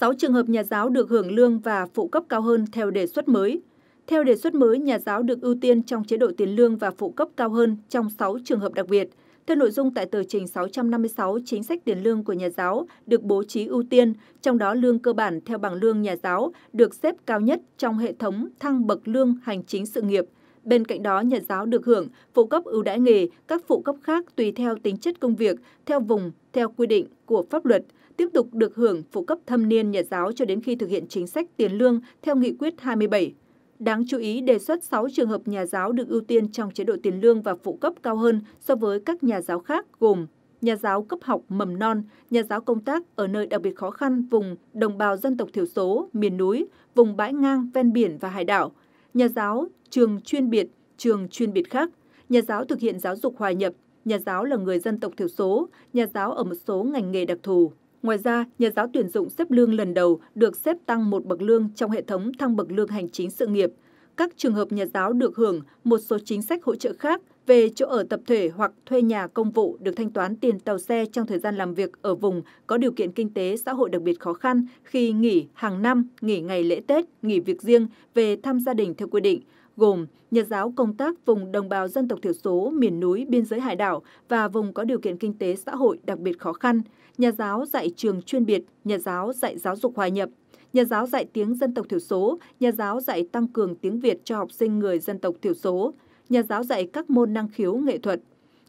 6 trường hợp nhà giáo được hưởng lương và phụ cấp cao hơn theo đề xuất mới. Theo đề xuất mới, nhà giáo được ưu tiên trong chế độ tiền lương và phụ cấp cao hơn trong 6 trường hợp đặc biệt. Theo nội dung tại tờ trình 656, chính sách tiền lương của nhà giáo được bố trí ưu tiên, trong đó lương cơ bản theo bảng lương nhà giáo được xếp cao nhất trong hệ thống thang bậc lương hành chính sự nghiệp. Bên cạnh đó, nhà giáo được hưởng phụ cấp ưu đãi nghề, các phụ cấp khác tùy theo tính chất công việc, theo vùng, theo quy định của pháp luật. Tiếp tục được hưởng phụ cấp thâm niên nhà giáo cho đến khi thực hiện chính sách tiền lương theo nghị quyết 27. Đáng chú ý, đề xuất 6 trường hợp nhà giáo được ưu tiên trong chế độ tiền lương và phụ cấp cao hơn so với các nhà giáo khác gồm nhà giáo cấp học mầm non, nhà giáo công tác ở nơi đặc biệt khó khăn vùng đồng bào dân tộc thiểu số, miền núi, vùng bãi ngang, ven biển và hải đảo, nhà giáo trường chuyên biệt khác, nhà giáo thực hiện giáo dục hòa nhập, nhà giáo là người dân tộc thiểu số, nhà giáo ở một số ngành nghề đặc thù. Ngoài ra, nhà giáo tuyển dụng xếp lương lần đầu được xếp tăng một bậc lương trong hệ thống thăng bậc lương hành chính sự nghiệp. Các trường hợp nhà giáo được hưởng một số chính sách hỗ trợ khác về chỗ ở tập thể hoặc thuê nhà công vụ được thanh toán tiền tàu xe trong thời gian làm việc ở vùng có điều kiện kinh tế xã hội đặc biệt khó khăn khi nghỉ hàng năm, nghỉ ngày lễ Tết, nghỉ việc riêng, về thăm gia đình theo quy định, gồm nhà giáo công tác vùng đồng bào dân tộc thiểu số, miền núi, biên giới hải đảo và vùng có điều kiện kinh tế xã hội đặc biệt khó khăn, nhà giáo dạy trường chuyên biệt, nhà giáo dạy giáo dục hòa nhập, nhà giáo dạy tiếng dân tộc thiểu số, nhà giáo dạy tăng cường tiếng Việt cho học sinh người dân tộc thiểu số, nhà giáo dạy các môn năng khiếu nghệ thuật.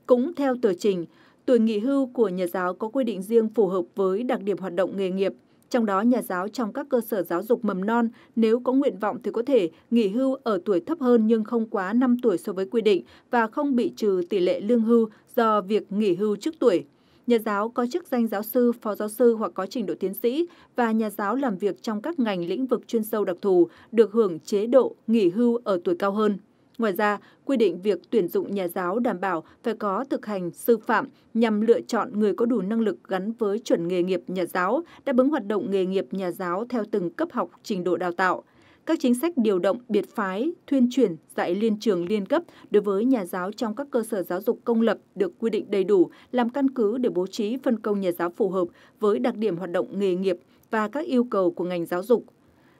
Cũng theo tờ trình, tuổi nghỉ hưu của nhà giáo có quy định riêng phù hợp với đặc điểm hoạt động nghề nghiệp. Trong đó, nhà giáo trong các cơ sở giáo dục mầm non nếu có nguyện vọng thì có thể nghỉ hưu ở tuổi thấp hơn nhưng không quá 5 tuổi so với quy định và không bị trừ tỷ lệ lương hưu do việc nghỉ hưu trước tuổi. Nhà giáo có chức danh giáo sư, phó giáo sư hoặc có trình độ tiến sĩ và nhà giáo làm việc trong các ngành lĩnh vực chuyên sâu đặc thù được hưởng chế độ nghỉ hưu ở tuổi cao hơn. Ngoài ra, quy định việc tuyển dụng nhà giáo đảm bảo phải có thực hành sư phạm nhằm lựa chọn người có đủ năng lực gắn với chuẩn nghề nghiệp nhà giáo, đáp ứng hoạt động nghề nghiệp nhà giáo theo từng cấp học trình độ đào tạo. Các chính sách điều động biệt phái, thuyên chuyển, dạy liên trường liên cấp đối với nhà giáo trong các cơ sở giáo dục công lập được quy định đầy đủ, làm căn cứ để bố trí phân công nhà giáo phù hợp với đặc điểm hoạt động nghề nghiệp và các yêu cầu của ngành giáo dục.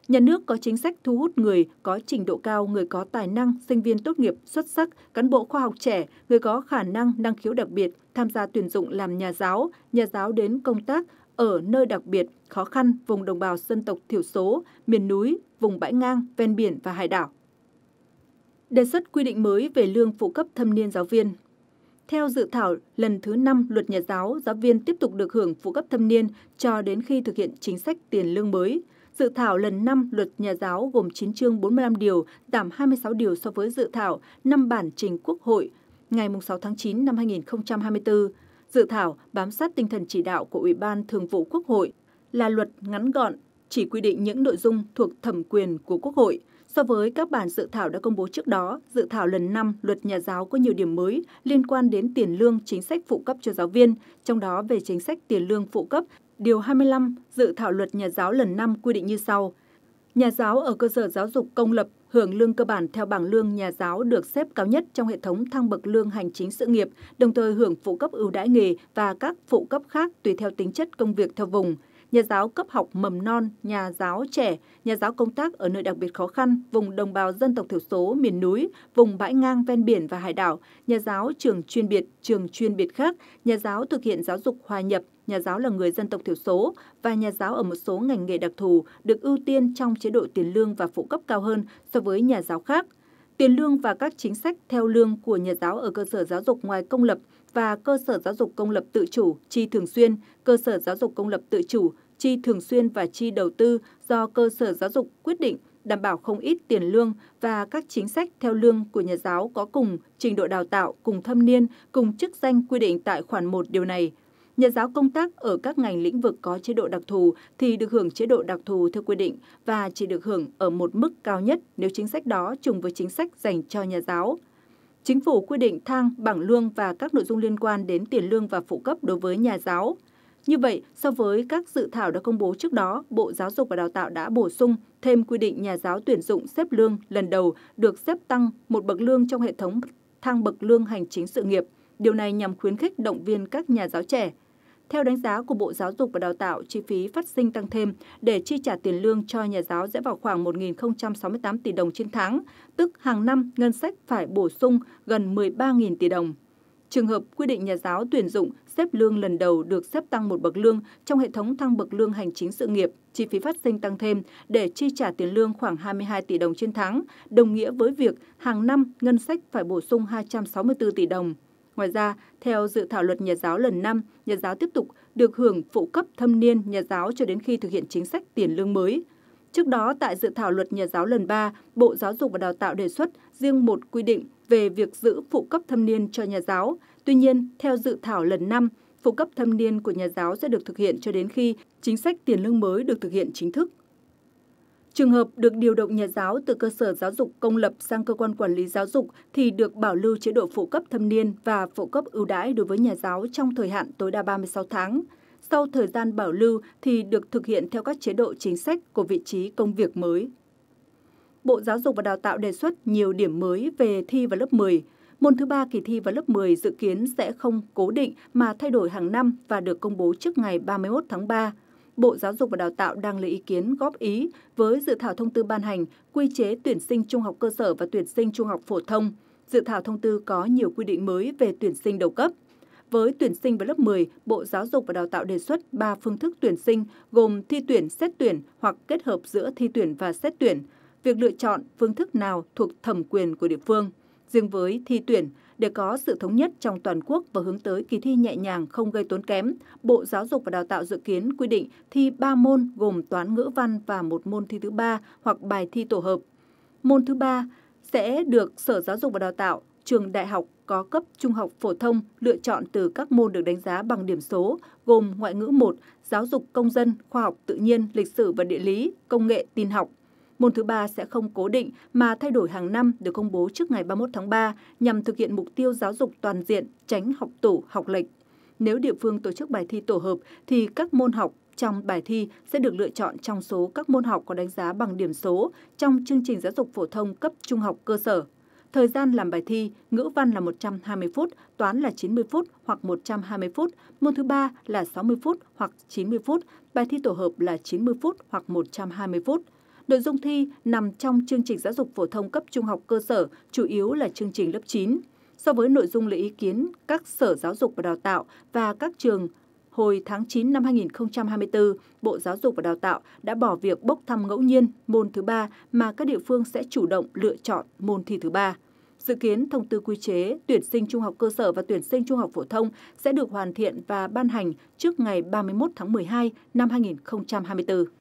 Nhà nước có chính sách thu hút người có trình độ cao, người có tài năng, sinh viên tốt nghiệp xuất sắc, cán bộ khoa học trẻ, người có khả năng, năng khiếu đặc biệt tham gia tuyển dụng làm nhà giáo đến công tác ở nơi đặc biệt khó khăn, vùng đồng bào dân tộc thiểu số, miền núi, vùng bãi ngang, ven biển và hải đảo. Đề xuất quy định mới về lương phụ cấp thâm niên giáo viên. Theo dự thảo lần thứ 5 luật nhà giáo, giáo viên tiếp tục được hưởng phụ cấp thâm niên cho đến khi thực hiện chính sách tiền lương mới. Dự thảo lần 5 luật nhà giáo gồm 9 chương 45 điều, giảm 26 điều so với dự thảo 5 bản trình Quốc hội ngày 6 tháng 9 năm 2024. Dự thảo bám sát tinh thần chỉ đạo của Ủy ban Thường vụ Quốc hội là luật ngắn gọn, chỉ quy định những nội dung thuộc thẩm quyền của Quốc hội. So với các bản dự thảo đã công bố trước đó, dự thảo lần 5 luật nhà giáo có nhiều điểm mới liên quan đến tiền lương, chính sách phụ cấp cho giáo viên, trong đó về chính sách tiền lương phụ cấp, Điều 25 dự thảo luật nhà giáo lần 5 quy định như sau. Nhà giáo ở cơ sở giáo dục công lập hưởng lương cơ bản theo bảng lương nhà giáo được xếp cao nhất trong hệ thống thang bậc lương hành chính sự nghiệp, đồng thời hưởng phụ cấp ưu đãi nghề và các phụ cấp khác tùy theo tính chất công việc theo vùng. Nhà giáo cấp học mầm non, nhà giáo trẻ, nhà giáo công tác ở nơi đặc biệt khó khăn, vùng đồng bào dân tộc thiểu số, miền núi, vùng bãi ngang, ven biển và hải đảo, nhà giáo trường chuyên biệt khác, nhà giáo thực hiện giáo dục hòa nhập, nhà giáo là người dân tộc thiểu số và nhà giáo ở một số ngành nghề đặc thù được ưu tiên trong chế độ tiền lương và phụ cấp cao hơn so với nhà giáo khác. Tiền lương và các chính sách theo lương của nhà giáo ở cơ sở giáo dục ngoài công lập và cơ sở giáo dục công lập tự chủ, chi thường xuyên, cơ sở giáo dục công lập tự chủ, chi thường xuyên và chi đầu tư do cơ sở giáo dục quyết định đảm bảo không ít tiền lương và các chính sách theo lương của nhà giáo có cùng trình độ đào tạo, cùng thâm niên, cùng chức danh quy định tại khoản 1 điều này. Nhà giáo công tác ở các ngành lĩnh vực có chế độ đặc thù thì được hưởng chế độ đặc thù theo quy định và chỉ được hưởng ở một mức cao nhất nếu chính sách đó trùng với chính sách dành cho nhà giáo. Chính phủ quy định thang, bảng lương và các nội dung liên quan đến tiền lương và phụ cấp đối với nhà giáo. Như vậy, so với các dự thảo đã công bố trước đó, Bộ Giáo dục và Đào tạo đã bổ sung thêm quy định nhà giáo tuyển dụng xếp lương lần đầu được xếp tăng một bậc lương trong hệ thống thang bậc lương hành chính sự nghiệp. Điều này nhằm khuyến khích động viên các nhà giáo trẻ. Theo đánh giá của Bộ Giáo dục và Đào tạo, chi phí phát sinh tăng thêm để chi trả tiền lương cho nhà giáo sẽ vào khoảng 1.068 tỷ đồng trên tháng, tức hàng năm ngân sách phải bổ sung gần 13.000 tỷ đồng. Trường hợp quy định nhà giáo tuyển dụng xếp lương lần đầu được xếp tăng một bậc lương trong hệ thống thăng bậc lương hành chính sự nghiệp, chi phí phát sinh tăng thêm để chi trả tiền lương khoảng 22 tỷ đồng trên tháng, đồng nghĩa với việc hàng năm ngân sách phải bổ sung 264 tỷ đồng. Ngoài ra, theo dự thảo luật nhà giáo lần 5, nhà giáo tiếp tục được hưởng phụ cấp thâm niên nhà giáo cho đến khi thực hiện chính sách tiền lương mới. Trước đó, tại dự thảo luật nhà giáo lần 3, Bộ Giáo dục và Đào tạo đề xuất riêng một quy định về việc giữ phụ cấp thâm niên cho nhà giáo. Tuy nhiên, theo dự thảo lần 5, phụ cấp thâm niên của nhà giáo sẽ được thực hiện cho đến khi chính sách tiền lương mới được thực hiện chính thức. Trường hợp được điều động nhà giáo từ cơ sở giáo dục công lập sang cơ quan quản lý giáo dục thì được bảo lưu chế độ phụ cấp thâm niên và phụ cấp ưu đãi đối với nhà giáo trong thời hạn tối đa 36 tháng. Sau thời gian bảo lưu thì được thực hiện theo các chế độ chính sách của vị trí công việc mới. Bộ Giáo dục và Đào tạo đề xuất nhiều điểm mới về thi vào lớp 10. Môn thứ 3 kỳ thi vào lớp 10 dự kiến sẽ không cố định mà thay đổi hàng năm và được công bố trước ngày 31 tháng 3. Bộ Giáo dục và Đào tạo đang lấy ý kiến góp ý với dự thảo thông tư ban hành quy chế tuyển sinh trung học cơ sở và tuyển sinh trung học phổ thông. Dự thảo thông tư có nhiều quy định mới về tuyển sinh đầu cấp. Với tuyển sinh vào lớp 10, Bộ Giáo dục và Đào tạo đề xuất 3 phương thức tuyển sinh gồm thi tuyển, xét tuyển hoặc kết hợp giữa thi tuyển và xét tuyển. Việc lựa chọn phương thức nào thuộc thẩm quyền của địa phương. Riêng với thi tuyển, để có sự thống nhất trong toàn quốc và hướng tới kỳ thi nhẹ nhàng không gây tốn kém, Bộ Giáo dục và Đào tạo dự kiến quy định thi 3 môn gồm toán ngữ văn và một môn thi thứ 3 hoặc bài thi tổ hợp. Môn thứ 3 sẽ được Sở Giáo dục và Đào tạo, trường đại học có cấp trung học phổ thông lựa chọn từ các môn được đánh giá bằng điểm số gồm ngoại ngữ 1, giáo dục công dân, khoa học tự nhiên, lịch sử và địa lý, công nghệ tin học. Môn thứ 3 sẽ không cố định mà thay đổi hàng năm được công bố trước ngày 31 tháng 3 nhằm thực hiện mục tiêu giáo dục toàn diện, tránh học tủ, học lệch. Nếu địa phương tổ chức bài thi tổ hợp thì các môn học trong bài thi sẽ được lựa chọn trong số các môn học có đánh giá bằng điểm số trong chương trình giáo dục phổ thông cấp trung học cơ sở. Thời gian làm bài thi, ngữ văn là 120 phút, toán là 90 phút hoặc 120 phút, môn thứ 3 là 60 phút hoặc 90 phút, bài thi tổ hợp là 90 phút hoặc 120 phút. Nội dung thi nằm trong chương trình giáo dục phổ thông cấp trung học cơ sở, chủ yếu là chương trình lớp 9. So với nội dung lấy ý kiến các Sở Giáo dục và Đào tạo và các trường, hồi tháng 9 năm 2024, Bộ Giáo dục và Đào tạo đã bỏ việc bốc thăm ngẫu nhiên môn thứ 3 mà các địa phương sẽ chủ động lựa chọn môn thi thứ 3. Dự kiến thông tư quy chế tuyển sinh trung học cơ sở và tuyển sinh trung học phổ thông sẽ được hoàn thiện và ban hành trước ngày 31 tháng 12 năm 2024.